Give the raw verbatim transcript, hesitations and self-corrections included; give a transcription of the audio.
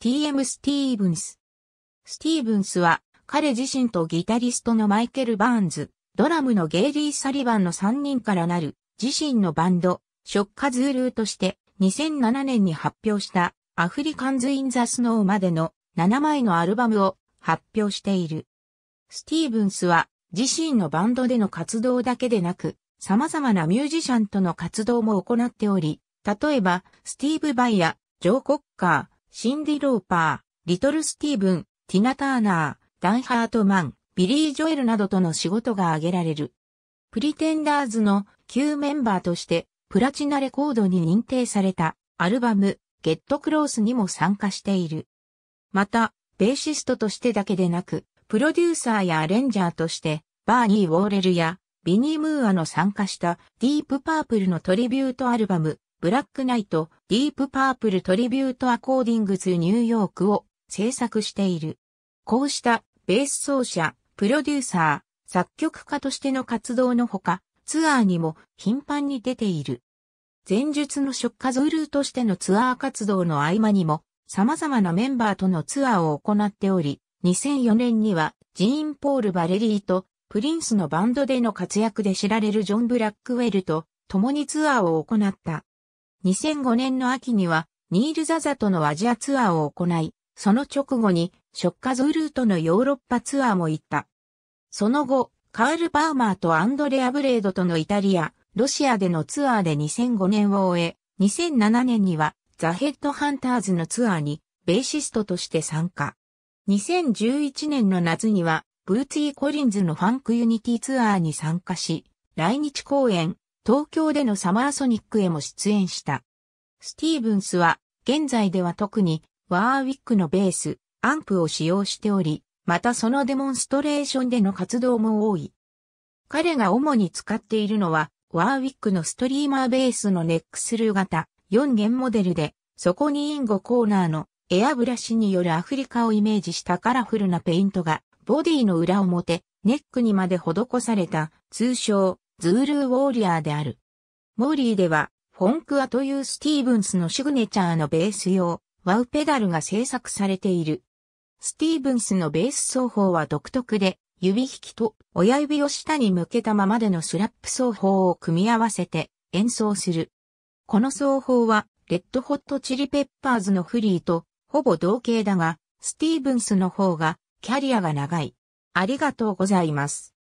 ティーエム スティーブンス。スティーブンスは彼自身とギタリストのマイケル・バーンズ、ドラムのゲイリー・サリバンのさんにんからなる自身のバンド、ショッカズールーとしてにせんななねんに発表したアフリカンズ・イン・ザ・スノーまでのななまいのアルバムを発表している。スティーブンスは自身のバンドでの活動だけでなく様々なミュージシャンとの活動も行っており、例えばスティーブ・バイやジョー・コッカー、シンディ・ローパー、リトル・スティーブン、ティナ・ターナー、ダン・ハートマン、ビリー・ジョエルなどとの仕事が挙げられる。プリテンダーズの旧メンバーとしてプラチナレコードに認定されたアルバムゲットクロースにも参加している。また、ベーシストとしてだけでなく、プロデューサーやアレンジャーとして、バーニー・ウォーレルやビニー・ムーアの参加したディープ・パープルのトリビュートアルバム、ブラック・ナイト・ディープ・パープル・トリビュート・アコーディング・ツ・ニューヨークを制作している。こうしたベース奏者、プロデューサー、作曲家としての活動のほか、ツアーにも頻繁に出ている。前述のショッカズールーとしてのツアー活動の合間にも、様々なメンバーとのツアーを行っており、にせんよねんにはジーン・ポール・バレリーとプリンスのバンドでの活躍で知られるジョン・ブラックウェルと共にツアーを行った。にせんごねんの秋にはニール・ザザとのアジアツアーを行い、その直後にショッカズールーとのヨーロッパツアーも行った。その後、カール・バーマーとアンドレア・ブレードとのイタリア、ロシアでのツアーでにせんごねんを終え、にせんななねんにはザ・ヘッドハンターズのツアーにベーシストとして参加。にせんじゅういちねんの夏には、ブーツィー・コリンズのファンク・ユニティツアーに参加し、来日公演、東京でのサマーソニックへも出演した。スティーブンスは、現在では特に、ワーウィックのベース、アンプを使用しており、またそのデモンストレーションでの活動も多い。彼が主に使っているのは、ワーウィックのストリーマーベースのネックスルー型、よんげんモデルで、そこにIngo Körnerの、エアブラシによるアフリカをイメージしたカラフルなペイントがボディの裏表、ネックにまで施された通称ズールーウォーリアーである。モーリーではフォンクアというスティーブンスのシグネチャーのベース用ワウペダルが製作されている。スティーブンスのベース奏法は独特で指弾きと親指を下に向けたままでのスラップ奏法を組み合わせて演奏する。この奏法はレッドホットチリペッパーズのフリーとほぼ同型だが、スティーブンスの方がキャリアが長い。ありがとうございます。